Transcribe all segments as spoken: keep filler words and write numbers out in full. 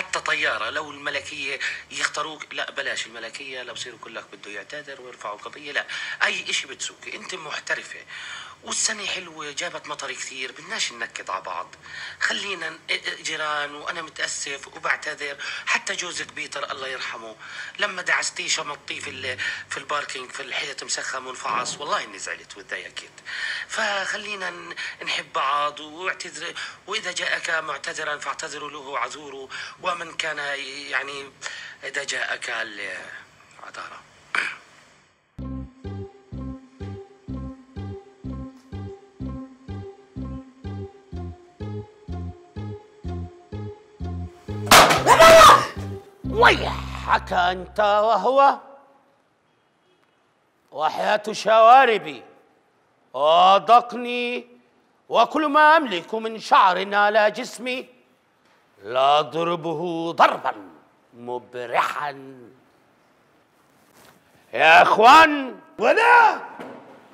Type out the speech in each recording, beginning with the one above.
حتى طيارة لو الملكية يختاروك، لا بلاش الملكية، لو بصيروا كلك بده يعتذر ويرفعوا قضية، لا أي إشي بتسوقي، أنت محترفة والسنة حلوة جابت مطر كثير، بدناش ننكد على بعض، خلينا جيران وأنا متأسف وبعتذر. حتى جوزك بيتر الله يرحمه لما دعستيه شمطيه في في الباركينج في الحيط مسخم وانفعص، والله إني زعلت وتضايقت. فخلينا نحب بعض واعتذر، وإذا جاءك معتذرا فاعتذروا له عذوره، ومن كان يعني إذا جاءك العذارى. ويحك أنت وهو وحياة شواربي وضقني وكل ما أملك من شعر على جسمي، لا أضربه ضربا مبرحا. يا إخوان ولا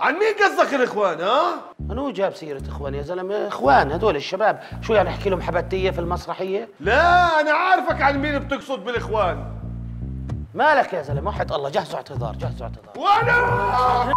عن مين قصدك الإخوان ها؟ أنا هو جاب سيرة إخوان يا زلمة، إخوان هذول الشباب شو يعني أحكي لهم حبتية في المسرحية؟ لا أنا عارفك عن مين بتقصد بالإخوان. مالك يا زلمة وحد الله، جهزوا اعتذار جهزوا اعتذار. وأنا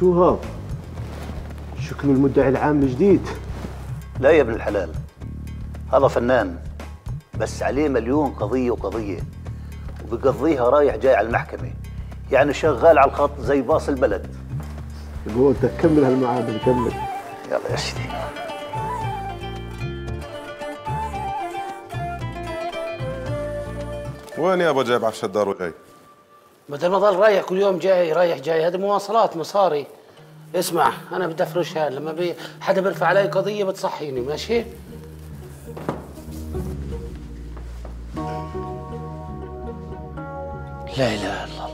شو ها؟ شكله المدعي العام الجديد. لا يا ابن الحلال، هذا فنان بس عليه مليون قضية وقضية وبقضيها رايح جاي على المحكمة، يعني شغال على الخط زي باص البلد. يقول بدك تكمل هالمعامل، كمل يلا يا سيدي. وين يا ابو جايب على الشدار وجاي؟ بدل ما ضل رايح كل يوم جاي رايح جاي، هذه مواصلات مصاري. اسمع انا بدي افرشها، لما بي حدا بيرفع علي قضيه بتصحيني، ماشي؟ لا اله الا الله.